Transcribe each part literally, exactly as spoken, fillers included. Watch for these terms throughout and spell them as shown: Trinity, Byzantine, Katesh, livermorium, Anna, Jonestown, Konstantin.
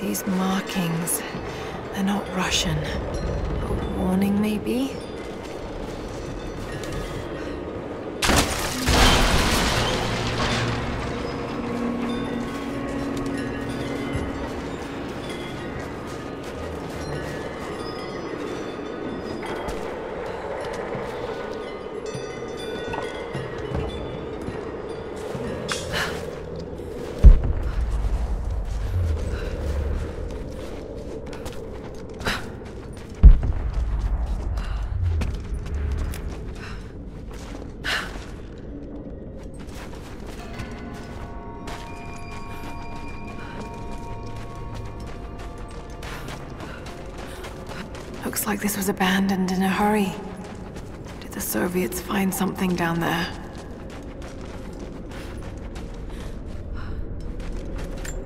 These markings, they're not Russian. A warning, maybe? Looks like this was abandoned in a hurry. Did the Soviets find something down there?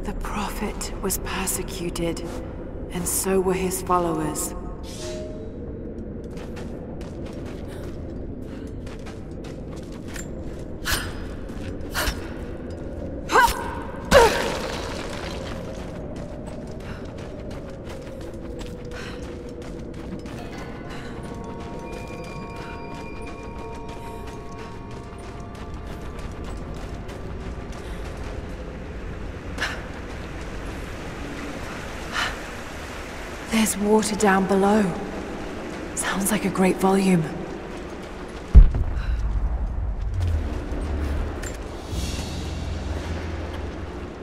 The Prophet was persecuted, and so were his followers. There's water down below. Sounds like a great volume.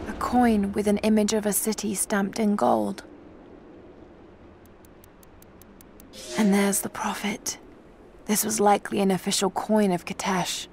A coin with an image of a city stamped in gold. And there's the Prophet. This was likely an official coin of Katesh.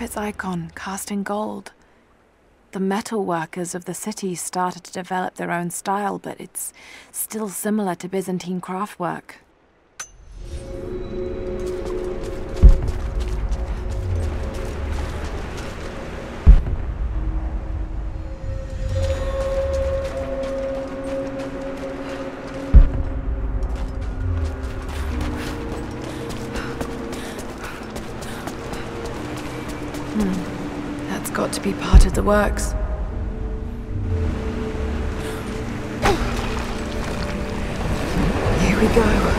Its icon cast in gold. The metal workers of the city started to develop their own style, but it's still similar to Byzantine craftwork. That's got to be part of the works. Here we go.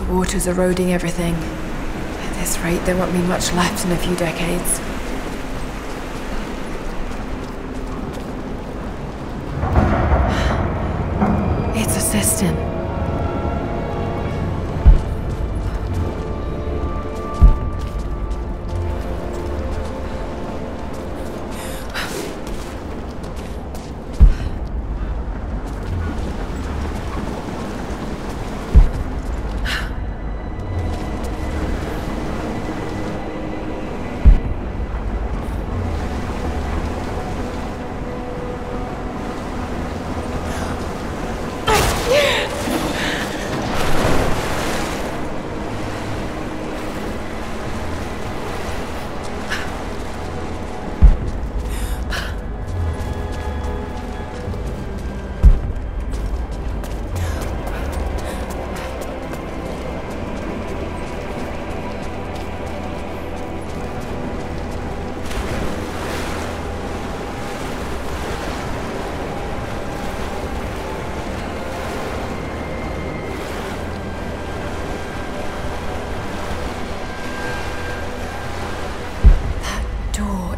The water's eroding everything. At this rate, there won't be much left in a few decades. Tristan.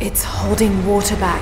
It's holding water back.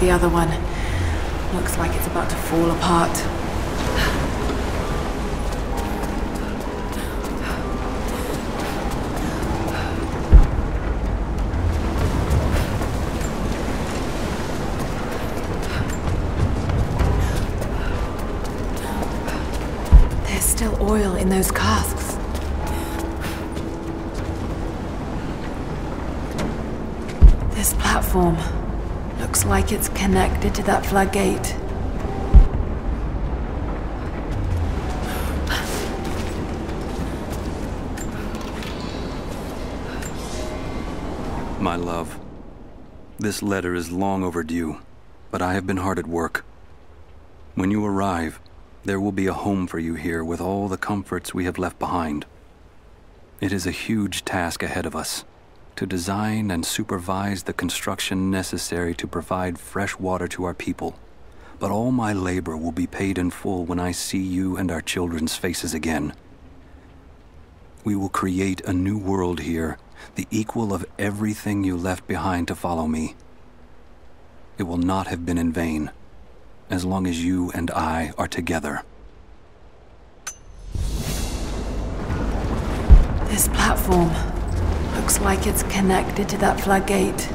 The other one looks like it's about to fall apart. There's still oil in those casks. This platform looks like it's connected to that floodgate. My love, this letter is long overdue, but I have been hard at work. When you arrive, there will be a home for you here with all the comforts we have left behind. It is a huge task ahead of us, to design and supervise the construction necessary to provide fresh water to our people. But all my labor will be paid in full when I see you and our children's faces again. We will create a new world here, the equal of everything you left behind to follow me. It will not have been in vain, as long as you and I are together. This platform looks like it's connected to that floodgate.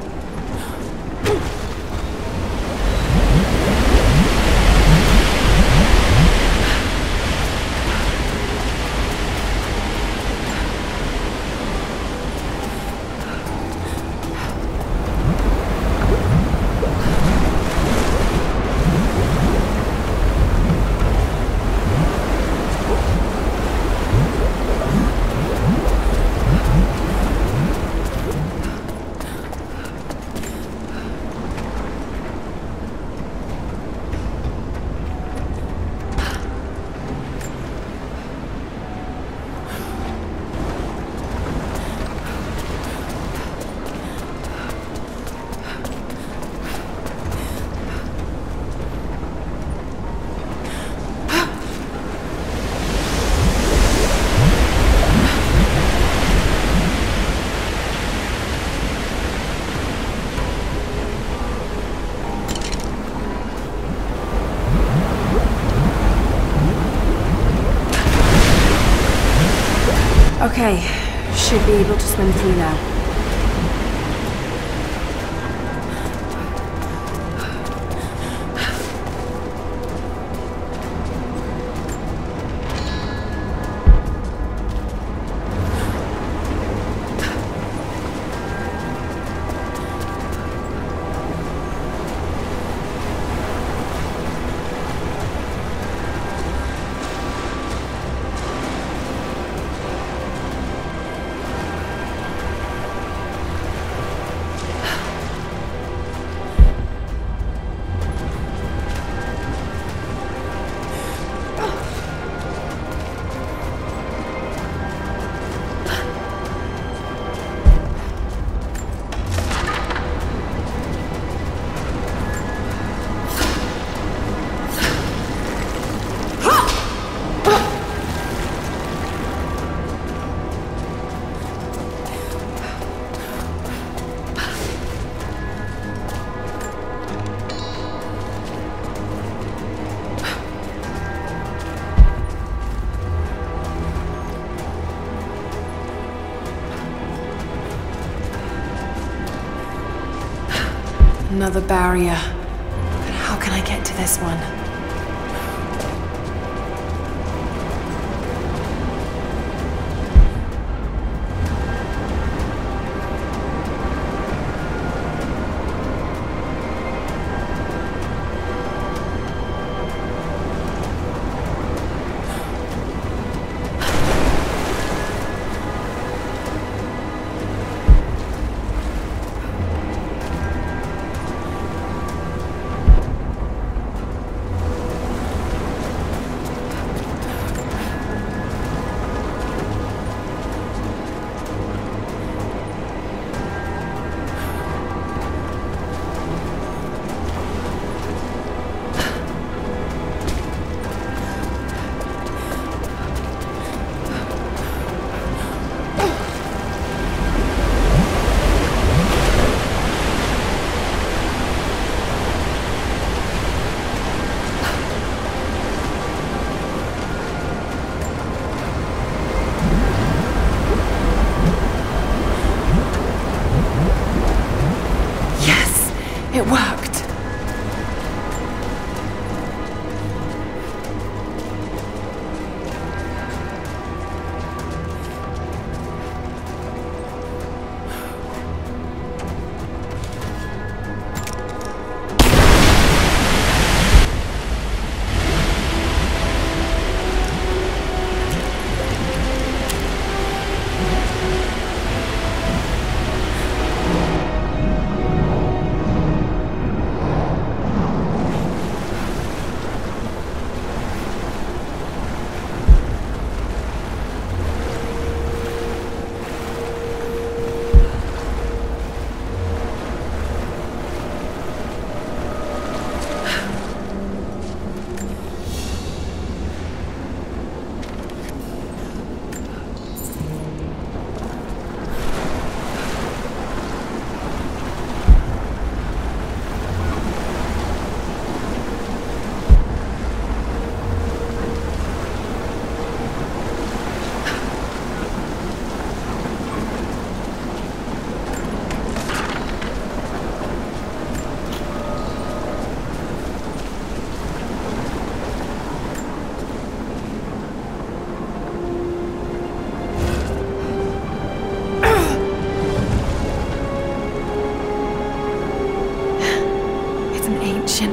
Okay, Should be able to swim through now. Another barrier, but how can I get to this one?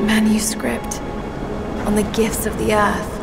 Manuscript on the gifts of the earth.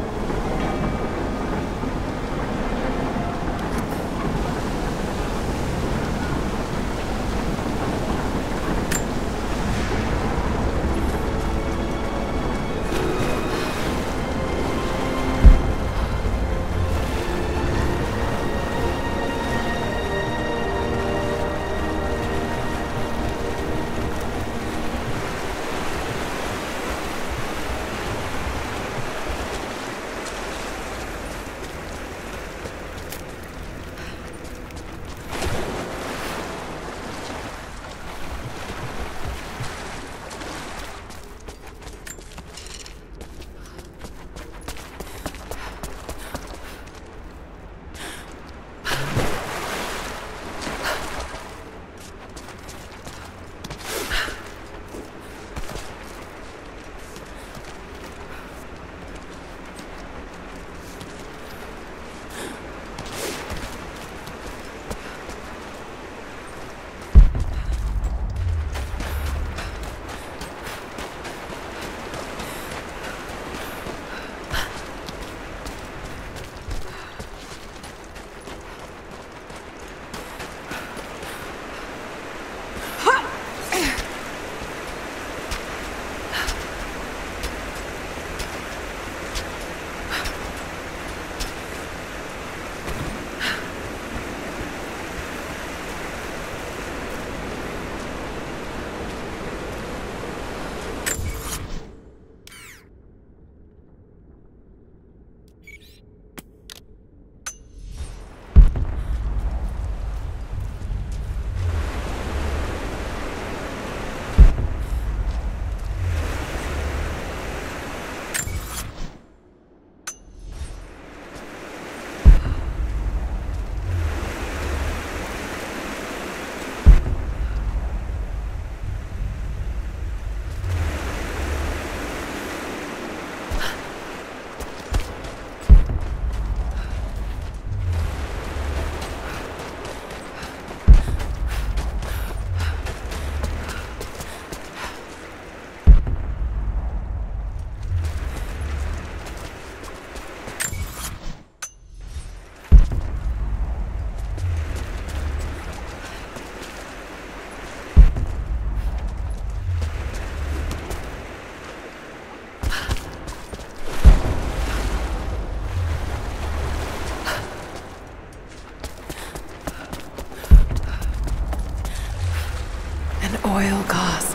royal cask.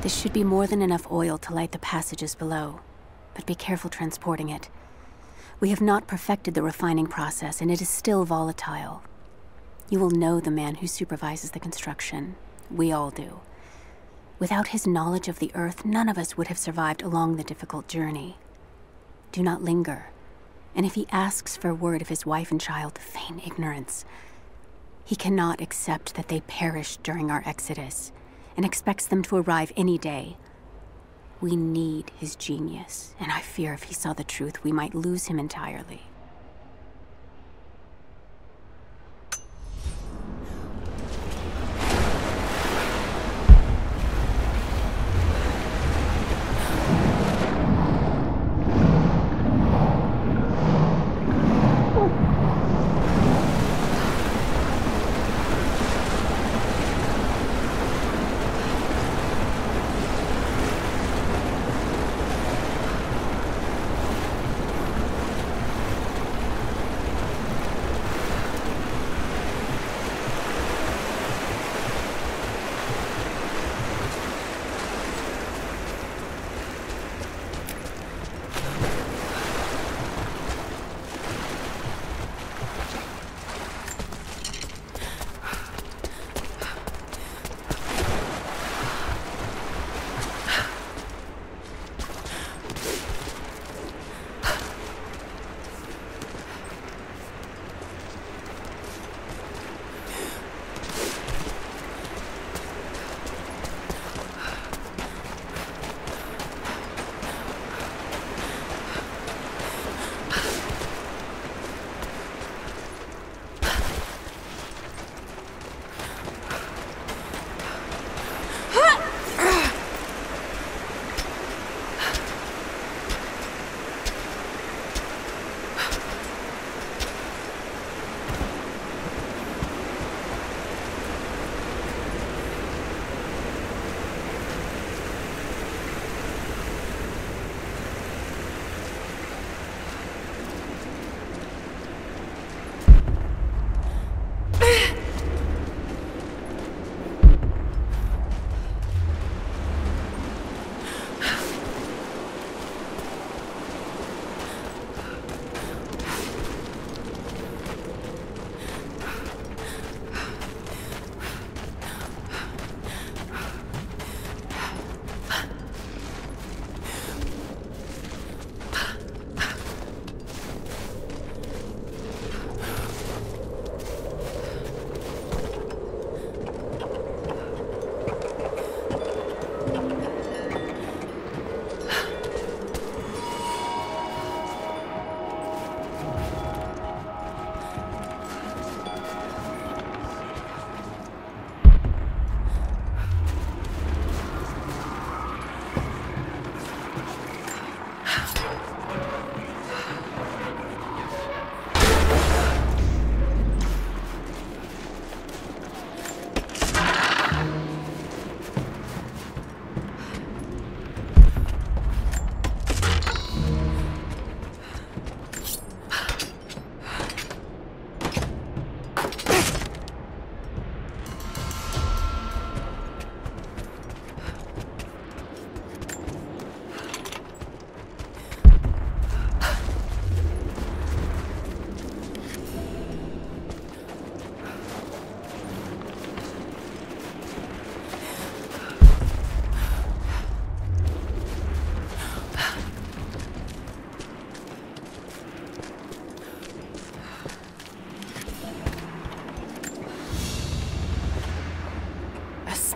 This should be more than enough oil to light the passages below, but be careful transporting it. We have not perfected the refining process, and it is still volatile. You will know the man who supervises the construction. We all do. Without his knowledge of the earth, none of us would have survived along the difficult journey. Do not linger, and if he asks for word of his wife and child, feign ignorance. He cannot accept that they perished during our exodus, and expects them to arrive any day. We need his genius, and I fear if he saw the truth, we might lose him entirely.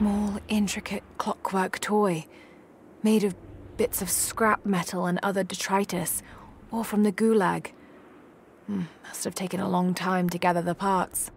small, intricate clockwork toy, made of bits of scrap metal and other detritus, all from the gulag. Mm, must have taken a long time to gather the parts.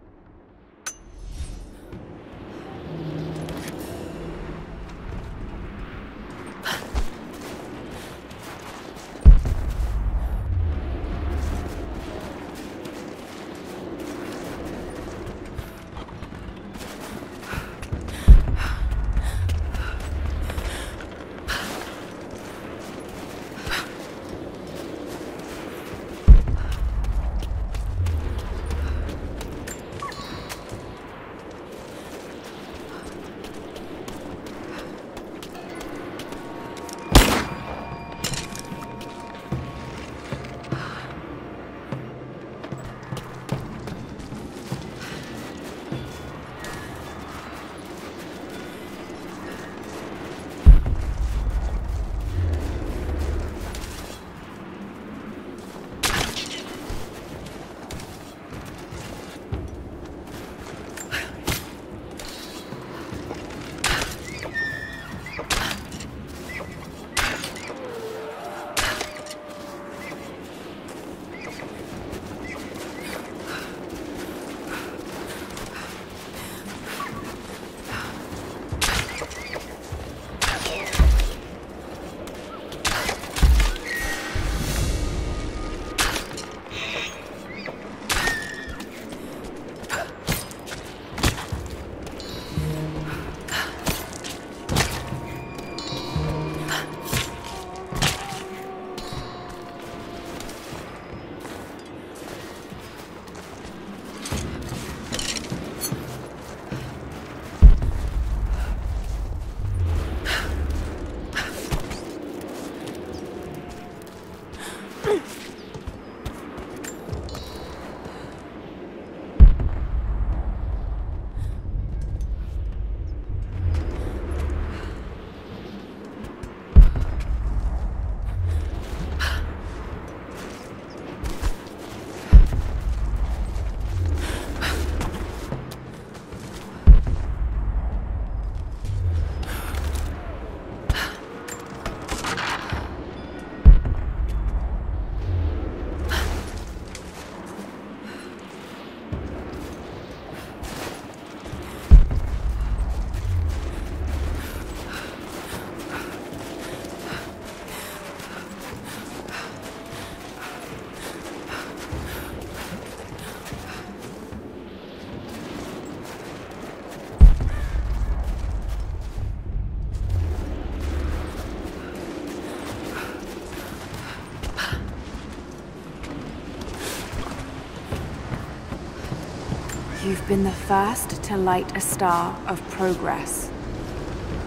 You've been the first to light a star of progress.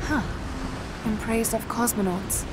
Huh. In praise of cosmonauts.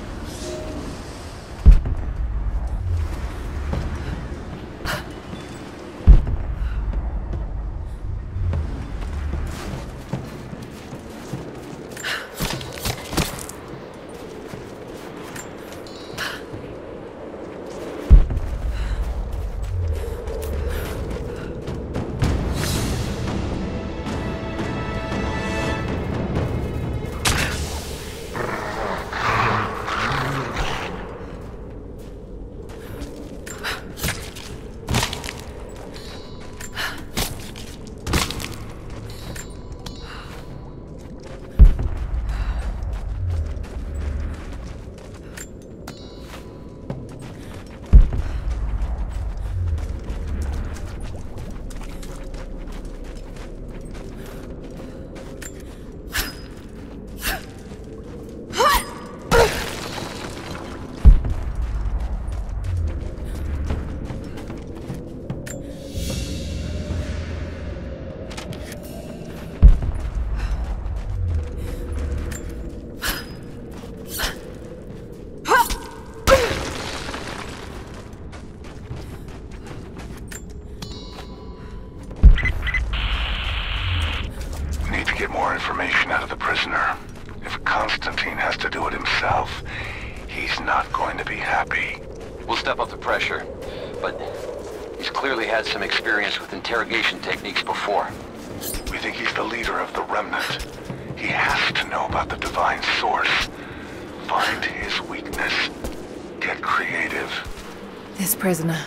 Interrogation techniques before. We think he's the leader of the remnant. He has to know about the divine source. Find his weakness. Get creative. This prisoner.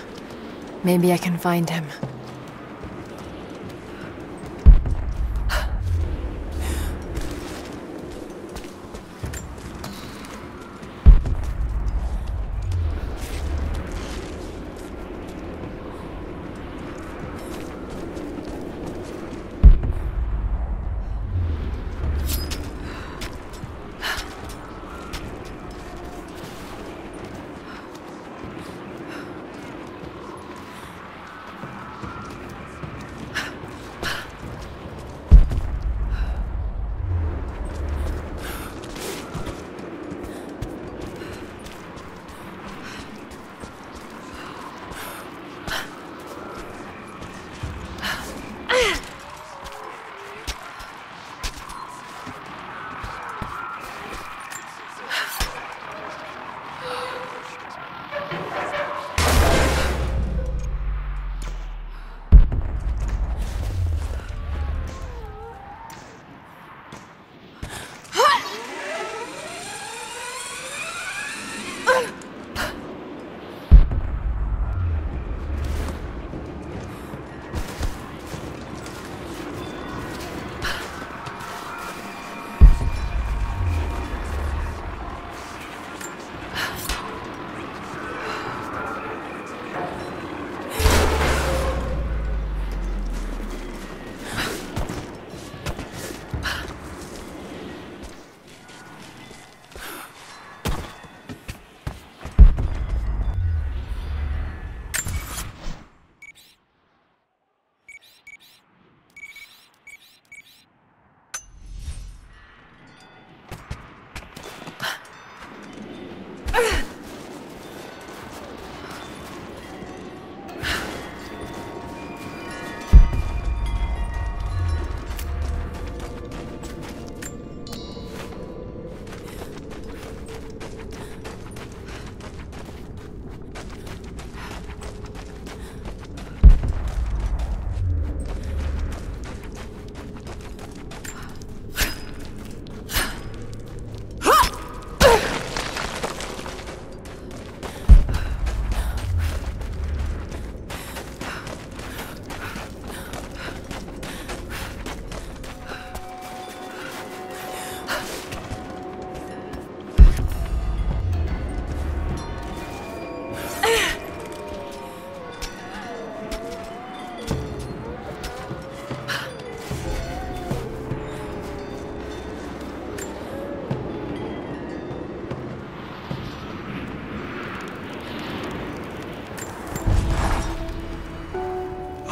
Maybe I can find him.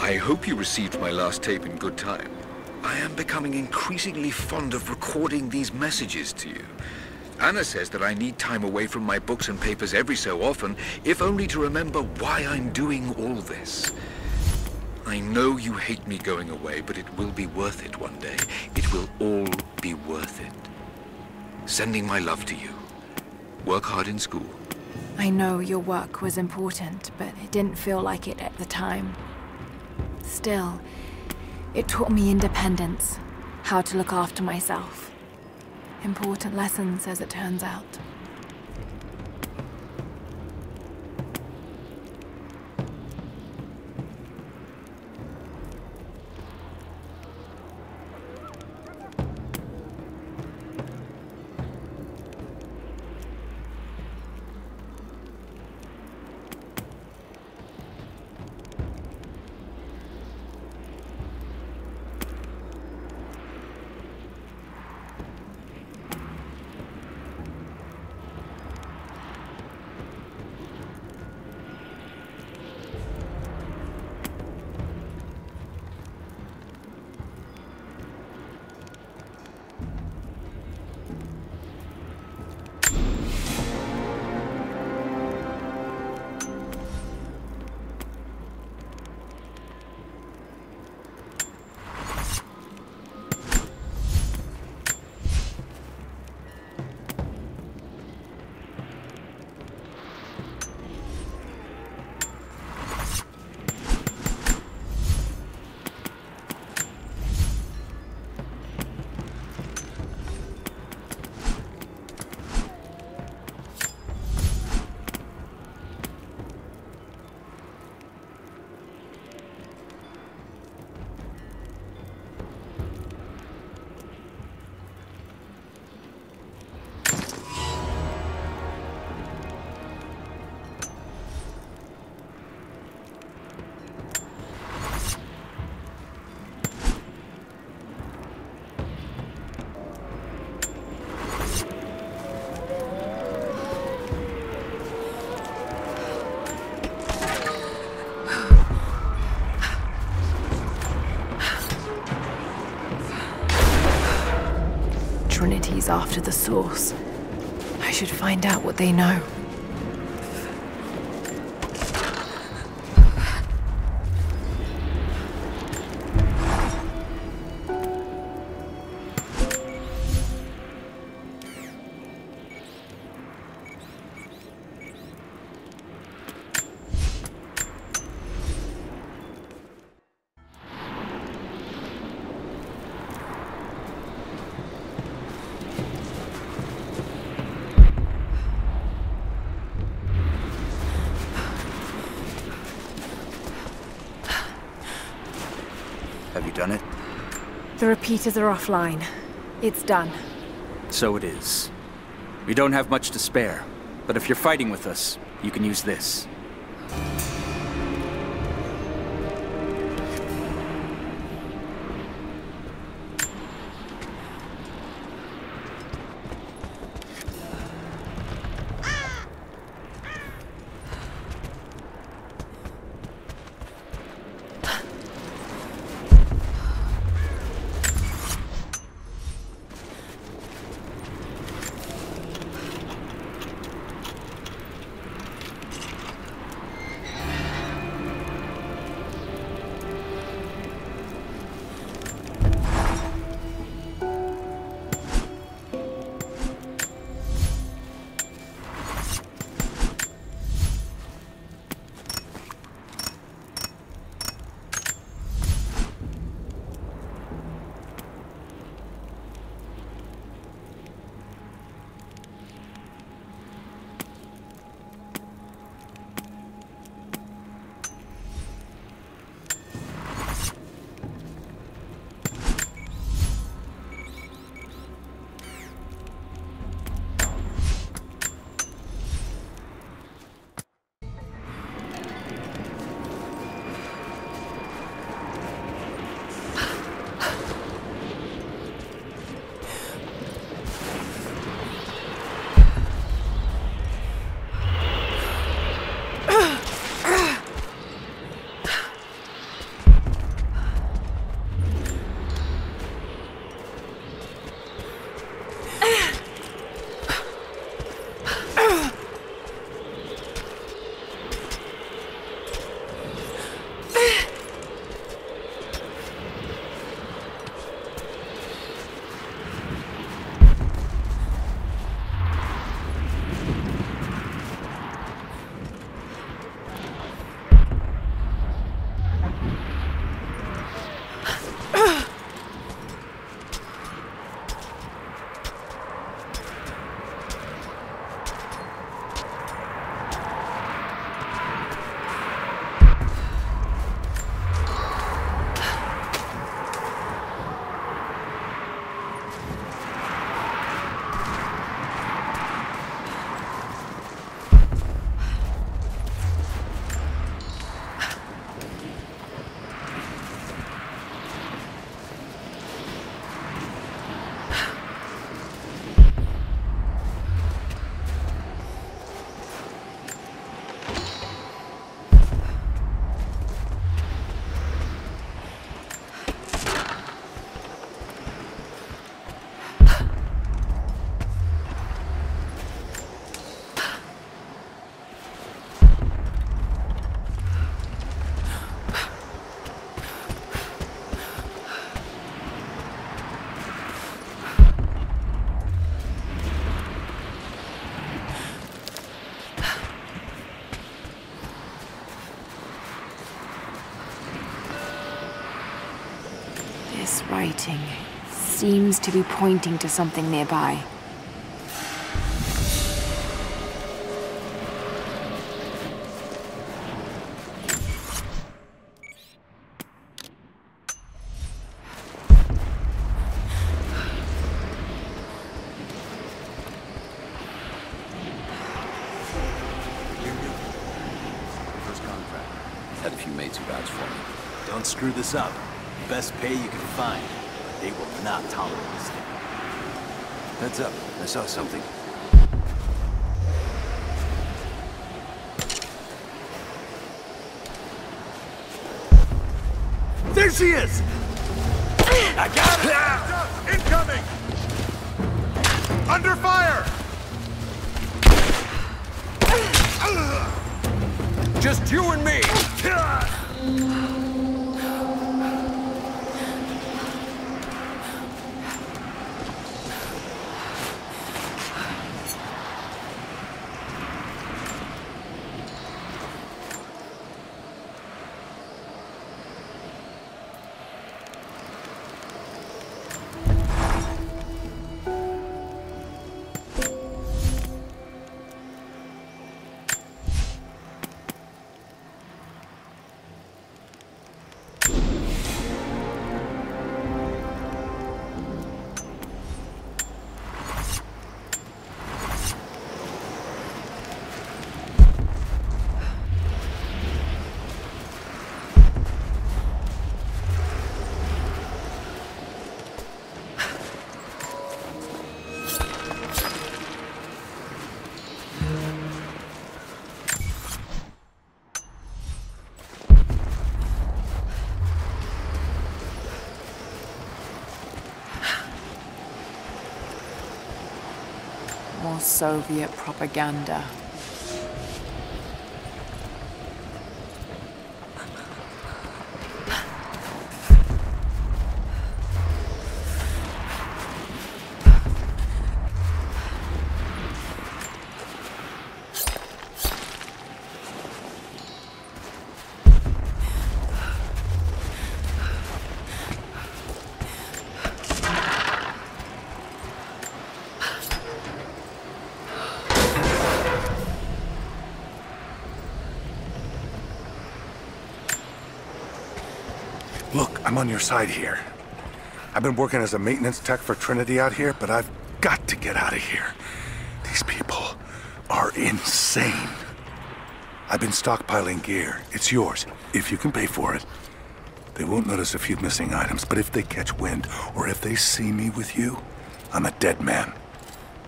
I hope you received my last tape in good time. I am becoming increasingly fond of recording these messages to you. Anna says that I need time away from my books and papers every so often, if only to remember why I'm doing all this. I know you hate me going away, but it will be worth it one day. It will all be worth it. Sending my love to you. Work hard in school. I know your work was important, but it didn't feel like it at the time. Still, it taught me independence, how to look after myself. Important lessons, as it turns out. is after the source. I should find out what they know. The repeaters are offline. It's done. So it is. We don't have much to spare, but if you're fighting with us, you can use this. This writing seems to be pointing to something nearby. Had a few mates who vouched for me. Don't screw this up. Best pay you can find. They will not tolerate this thing. Heads up, I saw something. There she is! I got it! Incoming! Under fire! Just you and me! Soviet propaganda. I'm on your side here. I've been working as a maintenance tech for Trinity out here, but I've got to get out of here. These people are insane. I've been stockpiling gear. It's yours, if you can pay for it. They won't notice a few missing items, but if they catch wind, or if they see me with you, I'm a dead man.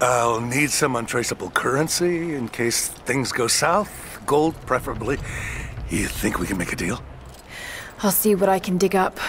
I'll need some untraceable currency in case things go south, gold preferably. You think we can make a deal? I'll see what I can dig up.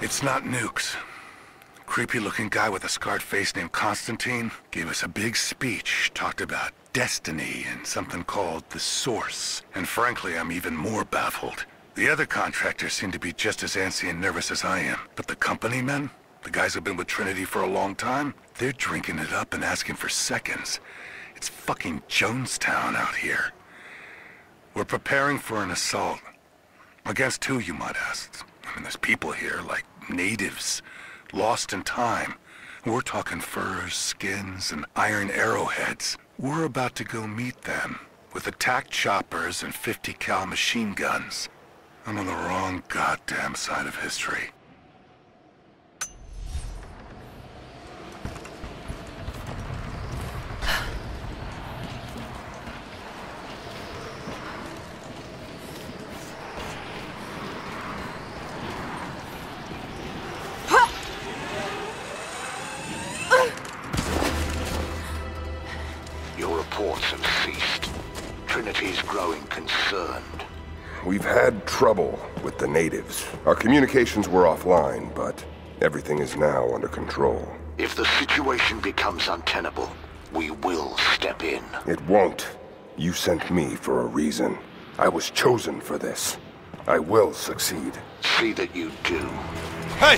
It's not nukes. A creepy-looking guy with a scarred face named Konstantin gave us a big speech, talked about destiny and something called the Source. And frankly, I'm even more baffled. The other contractors seem to be just as antsy and nervous as I am. But the company men, the guys who've been with Trinity for a long time, they're drinking it up and asking for seconds. It's fucking Jonestown out here. We're preparing for an assault. Against who, you might ask? I mean, there's people here, like natives, lost in time. We're talking furs, skins, and iron arrowheads. We're about to go meet them, with attack choppers and fifty cal machine guns. I'm on the wrong goddamn side of history. Trouble with the natives. Our communications were offline, but everything is now under control. If the situation becomes untenable, we will step in. It won't. You sent me for a reason. I was chosen for this. I will succeed. See that you do. Hey!